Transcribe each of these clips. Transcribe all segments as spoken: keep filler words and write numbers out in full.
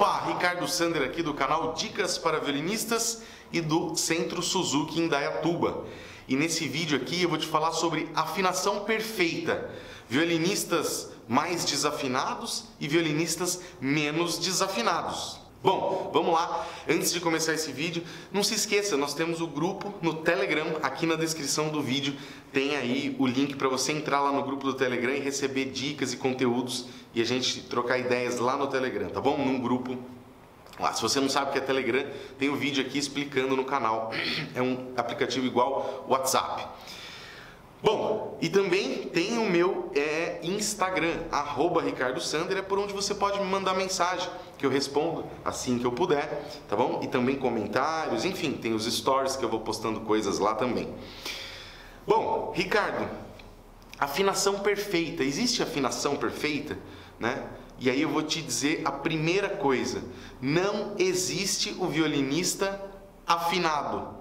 Opa, Ricardo Sander aqui do canal Dicas para Violinistas e do Centro Suzuki em Indaiatuba. E nesse vídeo aqui eu vou te falar sobre afinação perfeita. Violinistas mais desafinados e violinistas menos desafinados. Bom, vamos lá. Antes de começar esse vídeo, não se esqueça, nós temos o grupo no Telegram, aqui na descrição do vídeo tem aí o link para você entrar lá no grupo do Telegram e receber dicas e conteúdos e a gente trocar ideias lá no Telegram, tá bom? Num grupo lá. Se você não sabe o que é Telegram, tem um vídeo aqui explicando no canal. É um aplicativo igual ao WhatsApp. Bom, e também tem o meu é, Instagram, arroba Ricardo Sander, é por onde você pode me mandar mensagem, que eu respondo assim que eu puder, tá bom? E também comentários, enfim, tem os stories que eu vou postando coisas lá também. Bom, Ricardo, afinação perfeita, existe afinação perfeita, né? E aí eu vou te dizer a primeira coisa, não existe o violinista afinado.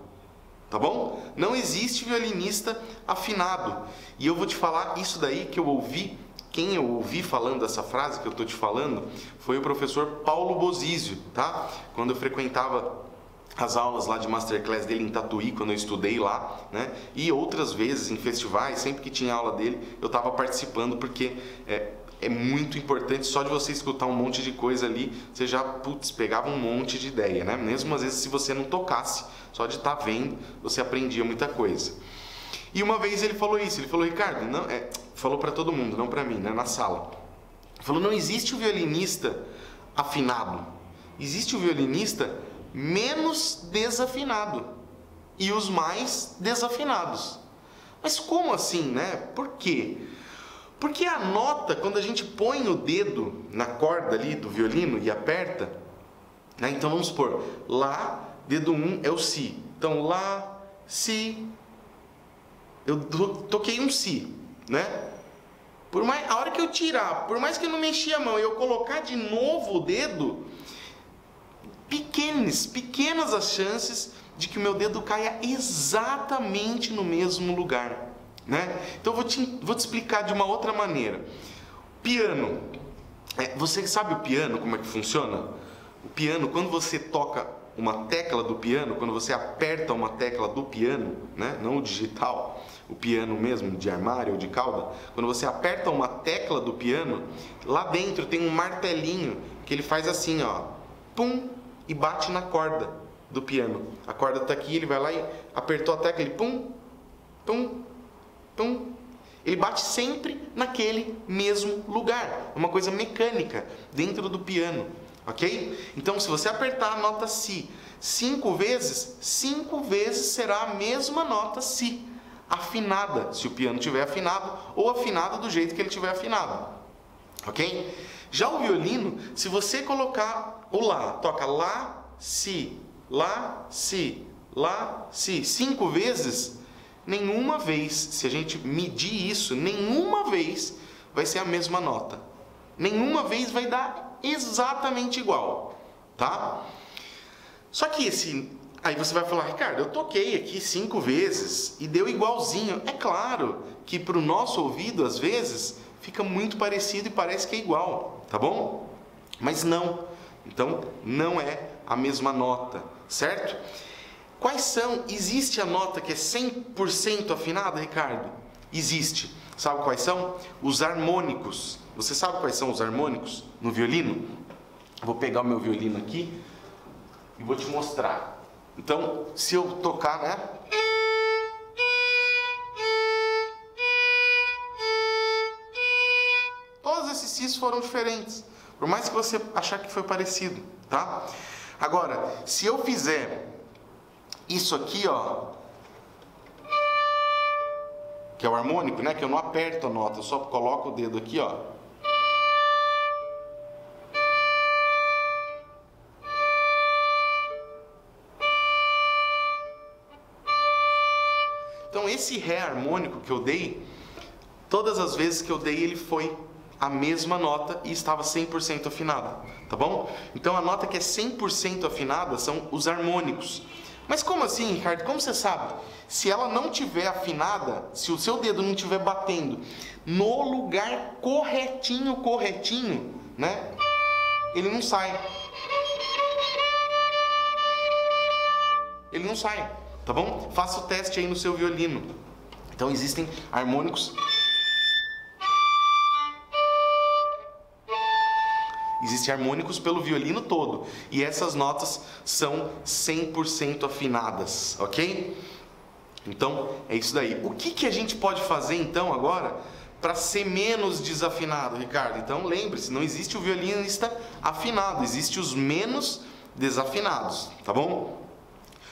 Tá bom? Não existe violinista afinado. E eu vou te falar isso daí que eu ouvi, quem eu ouvi falando essa frase que eu tô te falando, foi o professor Paulo Bosizio, tá? Quando eu frequentava as aulas lá de masterclass dele em Tatuí, quando eu estudei lá, né? E outras vezes em festivais, sempre que tinha aula dele, eu tava participando porque é, é muito importante, só de você escutar um monte de coisa ali, você já, putz, pegava um monte de ideia, né? Mesmo às vezes se você não tocasse, só de estar vendo, você aprendia muita coisa. E uma vez ele falou isso, ele falou, Ricardo, não, é, falou para todo mundo, não para mim, né, na sala. Ele falou, não existe o violinista afinado, existe o violinista menos desafinado e os mais desafinados. Mas como assim, né? Por quê? Porque a nota, quando a gente põe o dedo na corda ali do violino e aperta, né? Então vamos supor, lá, dedo um é o si. Então lá, si, eu toquei um si, né? Por mais, a hora que eu tirar, por mais que eu não mexi a mão e eu colocar de novo o dedo, pequenas, pequenas as chances de que o meu dedo caia exatamente no mesmo lugar. Né? Então eu vou te, vou te explicar de uma outra maneira. Piano, é, você sabe o piano como é que funciona? O piano, quando você toca uma tecla do piano, quando você aperta uma tecla do piano, né? Não o digital, o piano mesmo de armário ou de cauda, quando você aperta uma tecla do piano, lá dentro tem um martelinho que ele faz assim, ó, pum, e bate na corda do piano. A corda está aqui, ele vai lá e apertou a tecla, ele pum, pum. Então, ele bate sempre naquele mesmo lugar. É uma coisa mecânica dentro do piano, ok? Então, se você apertar a nota Si cinco vezes, cinco vezes será a mesma nota Si, afinada, se o piano estiver afinado, ou afinado do jeito que ele estiver afinado, ok? Já o violino, se você colocar o Lá, toca Lá, Si, Lá, Si, Lá, Si, cinco vezes, nenhuma vez, se a gente medir isso, nenhuma vez vai ser a mesma nota. Nenhuma vez vai dar exatamente igual, tá? Só que esse... Aí você vai falar, Ricardo, eu toquei aqui cinco vezes e deu igualzinho. É claro que para o nosso ouvido, às vezes, fica muito parecido e parece que é igual, tá bom? Mas não. Então, não é a mesma nota, certo? Quais são? Existe a nota que é cem por cento afinada, Ricardo? Existe. Sabe quais são? Os harmônicos. Você sabe quais são os harmônicos no violino? Vou pegar o meu violino aqui e vou te mostrar. Então, se eu tocar, né? Todos esses sons foram diferentes. Por mais que você achar que foi parecido, tá? Agora, se eu fizer... isso aqui, ó, que é o harmônico, né? Que eu não aperto a nota, eu só coloco o dedo aqui, ó. Então, esse Ré harmônico que eu dei, todas as vezes que eu dei, ele foi a mesma nota e estava cem por cento afinada, tá bom? Então, a nota que é cem por cento afinada são os harmônicos. Mas como assim, Ricardo? Como você sabe? Se ela não estiver afinada, se o seu dedo não estiver batendo no lugar corretinho, corretinho, né? Ele não sai. ele não sai, tá bom? Faça o teste aí no seu violino. Então existem harmônicos, existem harmônicos pelo violino todo, e essas notas são cem por cento afinadas, ok? Então é isso daí. O que que a gente pode fazer então agora para ser menos desafinado, Ricardo? Então lembre-se, não existe o violinista afinado, existe os menos desafinados, tá bom?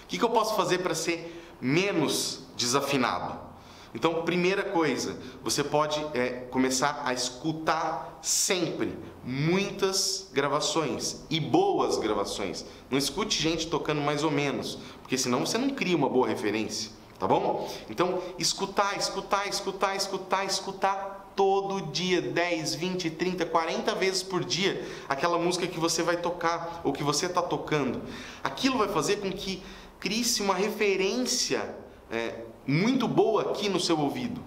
O que que eu posso fazer para ser menos desafinado? Então, primeira coisa, você pode é, começar a escutar sempre muitas gravações e boas gravações. Não escute gente tocando mais ou menos, porque senão você não cria uma boa referência, tá bom? Então, escutar, escutar, escutar, escutar, escutar todo dia, dez, vinte, trinta, quarenta vezes por dia, aquela música que você vai tocar ou que você está tocando. Aquilo vai fazer com que crie-se uma referência é, muito boa aqui no seu ouvido.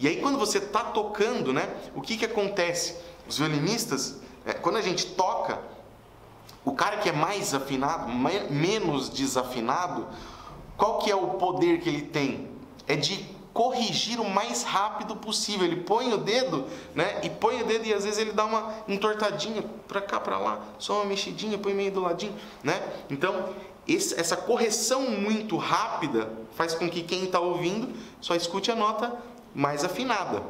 E aí quando você está tocando, né, o que que acontece? Os violinistas, é, quando a gente toca, o cara que é mais afinado, mais, menos desafinado, qual que é o poder que ele tem? É de corrigir o mais rápido possível. Ele põe o dedo, né? E põe o dedo e às vezes ele dá uma entortadinha para cá, para lá, só uma mexidinha, põe meio do ladinho, né? Então esse, essa correção muito rápida faz com que quem está ouvindo só escute a nota mais afinada,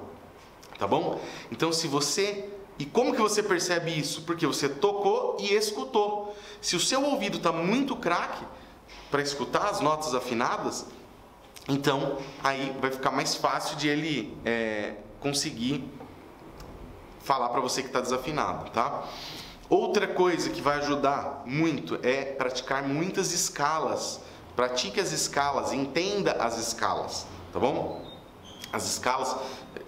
tá bom? Então se você... E como que você percebe isso? Porque você tocou e escutou. Se o seu ouvido está muito craque para escutar as notas afinadas, então aí vai ficar mais fácil de ele é, conseguir falar para você que está desafinado, tá? Outra coisa que vai ajudar muito é praticar muitas escalas. Pratique as escalas, entenda as escalas, tá bom? As escalas,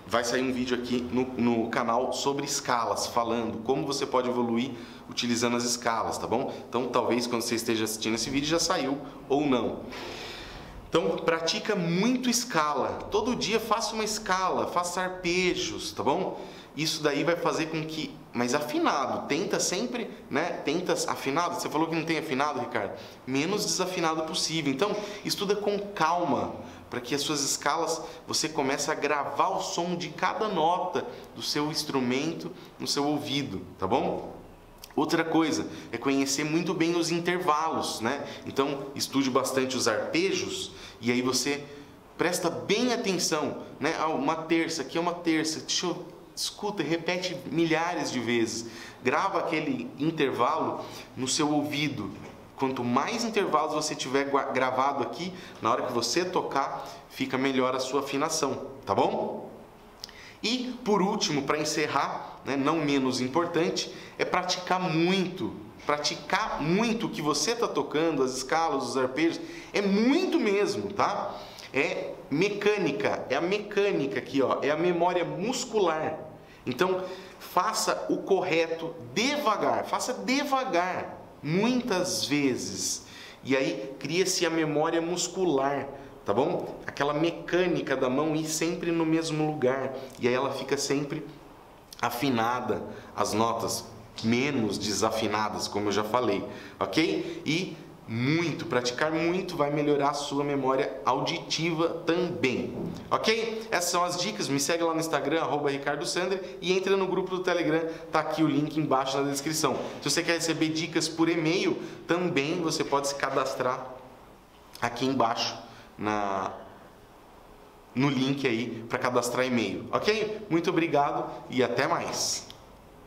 vai sair um vídeo aqui no, no canal sobre escalas, falando como você pode evoluir utilizando as escalas, tá bom? Então talvez quando você esteja assistindo esse vídeo já saiu ou não. Então pratica muito escala, todo dia faça uma escala, faça arpejos, tá bom? Isso daí vai fazer com que... Mas afinado, tenta sempre, né? Tenta afinado. Você falou que não tem afinado, Ricardo? Menos desafinado possível. Então, estuda com calma, para que as suas escalas, você comece a gravar o som de cada nota do seu instrumento no seu ouvido, tá bom? Outra coisa é conhecer muito bem os intervalos, né? Então, estude bastante os arpejos e aí você presta bem atenção, né? Ah, uma terça, aqui é uma terça, deixa eu... Escuta, repete milhares de vezes. Grava aquele intervalo no seu ouvido. Quanto mais intervalos você tiver gravado aqui, na hora que você tocar, fica melhor a sua afinação, tá bom? E por último, para encerrar, né, não menos importante, é praticar muito. Praticar muito o que você está tocando, as escalas, os arpejos. É muito mesmo, tá? É mecânica, é a mecânica aqui, ó, é a memória muscular. Então, faça o correto devagar, faça devagar, muitas vezes. E aí, cria-se a memória muscular, tá bom? Aquela mecânica da mão ir sempre no mesmo lugar. E aí ela fica sempre afinada, as notas menos desafinadas, como eu já falei, ok? E... muito, praticar muito vai melhorar a sua memória auditiva também, ok? Essas são as dicas, me segue lá no Instagram, arroba Ricardo Sander, e entra no grupo do Telegram, tá aqui o link embaixo na descrição. Se você quer receber dicas por e-mail, também você pode se cadastrar aqui embaixo na... no link aí para cadastrar e-mail, ok? Muito obrigado e até mais!